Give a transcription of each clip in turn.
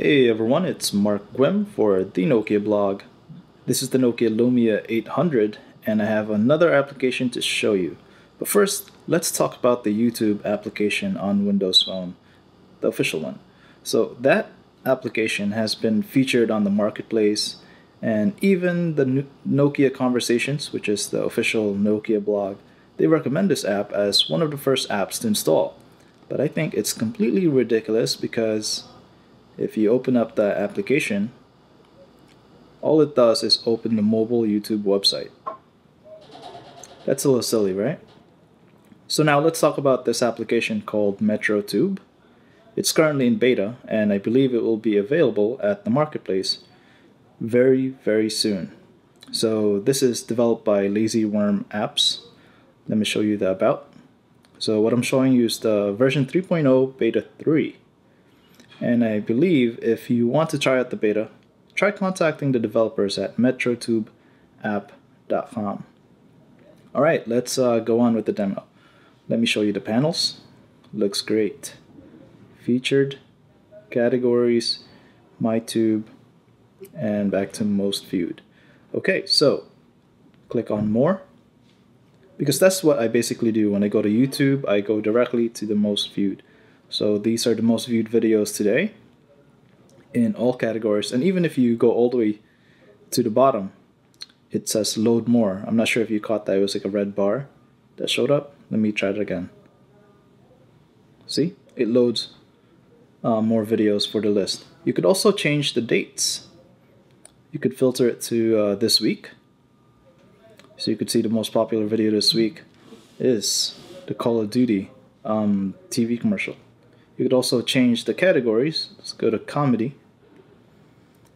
Hey everyone, it's Mark Guim for the Nokia blog. This is the Nokia Lumia 800 and I have another application to show you. But first, let's talk about the YouTube application on Windows Phone, the official one. So that application has been featured on the marketplace and even the Nokia Conversations, which is the official Nokia blog, they recommend this app as one of the first apps to install. But I think it's completely ridiculous because if you open up the application, all it does is open the mobile YouTube website. That's a little silly, right? So now let's talk about this application called MetroTube. It's currently in beta, and I believe it will be available at the marketplace very, very soon. So this is developed by Lazy Worm Apps. Let me show you the about. So what I'm showing you is the version 3.0 beta 3. And I believe if you want to try out the beta, try contacting the developers at metrotubeapp.com. All right, let's go on with the demo. Let me show you the panels. Looks great. Featured, categories, My Tube, and back to most viewed. Okay, so click on more, because that's what I basically do. When I go to YouTube, I go directly to the most viewed. So these are the most viewed videos today in all categories. And even if you go all the way to the bottom, it says load more. I'm not sure if you caught that. It was like a red bar that showed up. Let me try it again. See, it loads more videos for the list. You could also change the dates. You could filter it to this week. So you could see the most popular video this week is the Call of Duty TV commercial. You could also change the categories. Let's go to comedy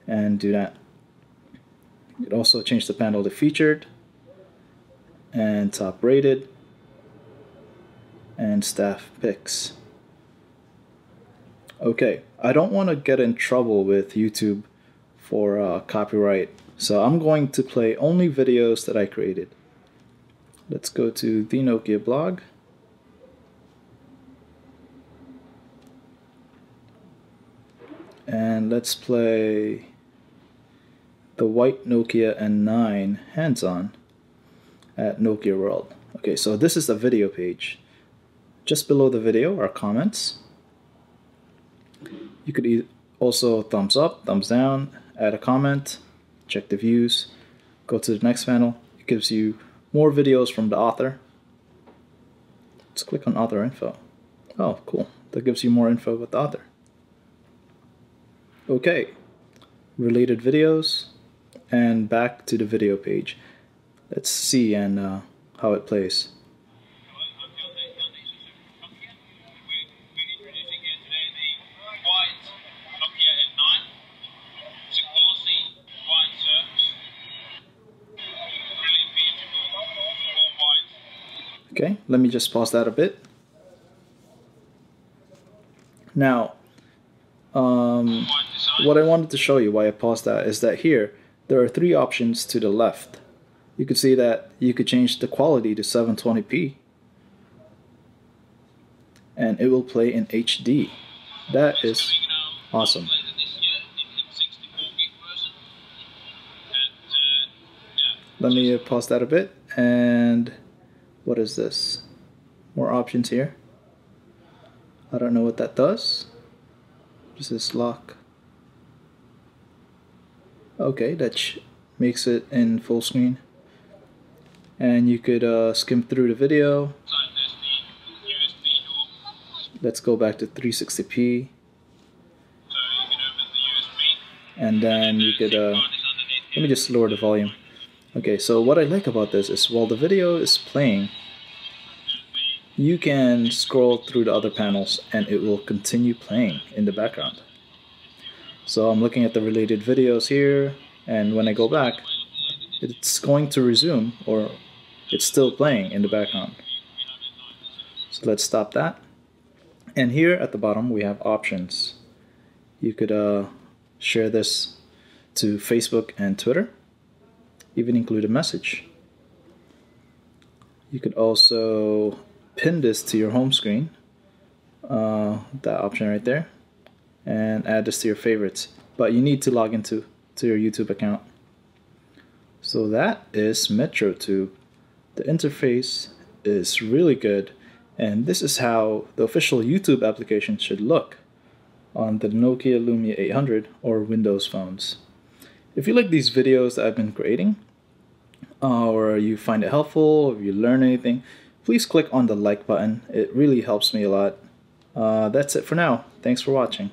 and do that. You could also change the panel to featured and top rated and staff picks. Okay, I don't want to get in trouble with YouTube for copyright, so I'm going to play only videos that I created. Let's go to the Nokia blog. And let's play the white Nokia N9 hands-on at Nokia World. Okay, so this is the video page. Just below the video are comments. You could also thumbs up, thumbs down, add a comment, check the views, go to the next panel. It gives you more videos from the author. Let's click on author info. Oh, cool. That gives you more info with the author. Okay, related videos, and back to the video page. Let's see and how it plays. Okay, let me just pause that a bit. Now, what I wanted to show you, why I paused that, is that here there are three options to the left. You can see that you could change the quality to 720p and it will play in HD. That is awesome. Let me pause that a bit. And what is this? More options here. I don't know what that does. This is lock. Okay, that makes it in full screen. And you could skim through the video. Let's go back to 360p. And then you could, let me just lower the volume. Okay, so what I like about this is while the video is playing, you can scroll through the other panels and it will continue playing in the background. So I'm looking at the related videos here, and when I go back, it's going to resume, or it's still playing in the background. So let's stop that. And here at the bottom we have options. You could share this to Facebook and Twitter, even include a message. You could also pin this to your home screen, that option right there. and add this to your favorites. But you need to log into your YouTube account. So that is MetroTube. The interface is really good, and this is how the official YouTube application should look on the Nokia Lumia 800 or Windows phones. If you like these videos that I've been creating, or you find it helpful, or you learn anything, please click on the like button. It really helps me a lot. That's it for now. Thanks for watching.